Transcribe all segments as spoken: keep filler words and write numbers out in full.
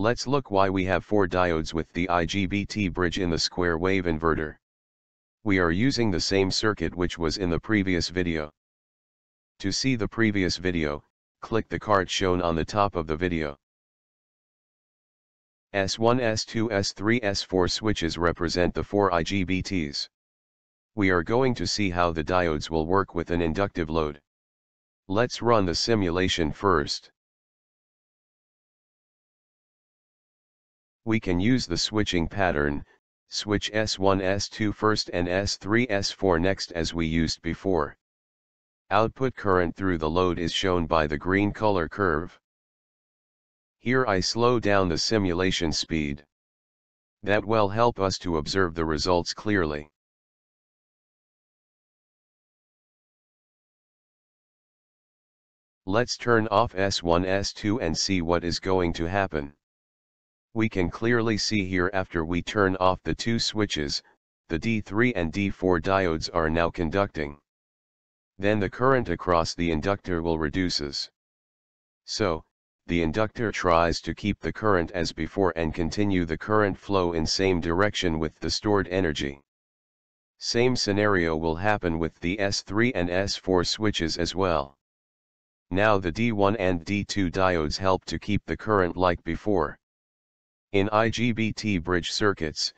Let's look why we have four diodes with the I G B T bridge in the square wave inverter. We are using the same circuit which was in the previous video. To see the previous video, click the card shown on the top of the video. S one S two S three S four switches represent the four I G B Ts. We are going to see how the diodes will work with an inductive load. Let's run the simulation first. We can use the switching pattern, switch S one S two first and S three S four next as we used before. Output current through the load is shown by the green color curve. Here I slow down the simulation speed. That will help us to observe the results clearly. Let's turn off S one S two and see what is going to happen. We can clearly see here after we turn off the two switches, the D three and D four diodes are now conducting. Then the current across the inductor will reduces. So, the inductor tries to keep the current as before and continue the current flow in same direction with the stored energy. Same scenario will happen with the S three and S four switches as well. Now the D one and D two diodes help to keep the current like before. In I G B T bridge circuits,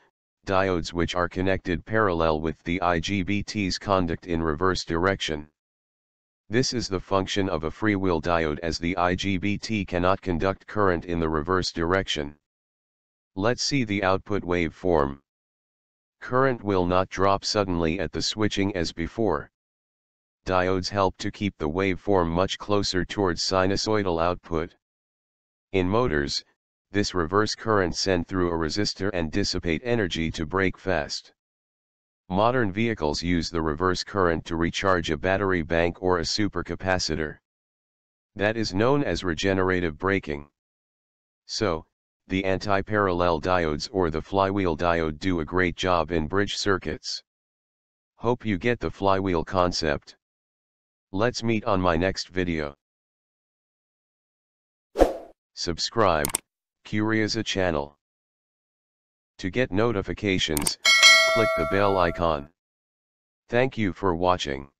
diodes which are connected parallel with the I G B Ts conduct in reverse direction. This is the function of a freewheel diode as the I G B T cannot conduct current in the reverse direction. Let's see the output waveform. Current will not drop suddenly at the switching as before. Diodes help to keep the waveform much closer towards sinusoidal output. In motors, this reverse current send through a resistor and dissipate energy to brake fast. Modern vehicles use the reverse current to recharge a battery bank or a supercapacitor. That is known as regenerative braking. So, the anti-parallel diodes or the flywheel diode do a great job in bridge circuits. Hope you get the flywheel concept. Let's meet on my next video. Subscribe, Curioza channel. To get notifications, click the bell icon. Thank you for watching.